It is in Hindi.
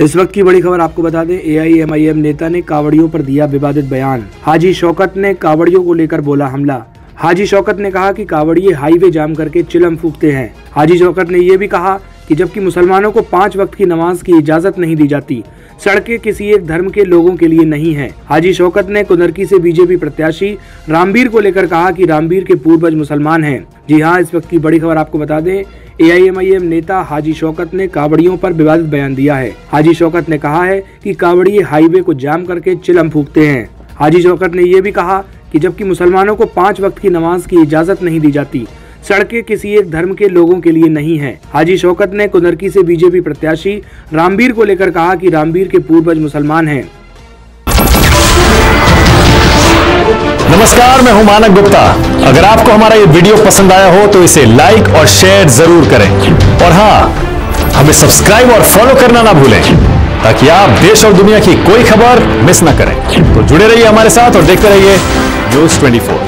इस वक्त की बड़ी खबर आपको बता दें, AIMIM नेता ने कावड़ियों पर दिया विवादित बयान। हाजी शौकत ने कावड़ियों को लेकर बोला हमला। हाजी शौकत ने कहा कि कावड़िए हाईवे जाम करके चिलम फूकते हैं। हाजी शौकत ने यह भी कहा कि जबकि मुसलमानों को 5 वक्त की नमाज की इजाजत नहीं दी जाती, सड़कें किसी एक धर्म के लोगों के लिए नहीं है। हाजी शौकत ने कुनरकी से बीजेपी प्रत्याशी रामबीर को लेकर कहा कि रामबीर के पूर्वज मुसलमान हैं। जी हाँ, इस वक्त की बड़ी खबर आपको बता दें, AIMIM नेता हाजी शौकत ने कावड़ियों पर विवादित बयान दिया है। हाजी शौकत ने कहा है कि कावड़िए हाईवे को जाम करके चिलम फूकते हैं। हाजी शौकत ने यह भी कहा कि जबकि मुसलमानों को 5 वक्त की नमाज की इजाजत नहीं दी जाती, सड़कें किसी एक धर्म के लोगों के लिए नहीं है। हाजी शौकत ने कुनरकी से बीजेपी प्रत्याशी रामबीर को लेकर कहा कि रामबीर के पूर्वज मुसलमान हैं। नमस्कार, मैं हूं मानक गुप्ता। अगर आपको हमारा ये वीडियो पसंद आया हो तो इसे लाइक और शेयर जरूर करें, और हाँ, हमें सब्सक्राइब और फॉलो करना ना भूलें ताकि आप देश और दुनिया की कोई खबर मिस ना करें। तो जुड़े रहिए हमारे साथ और देखते रहिए न्यूज 24।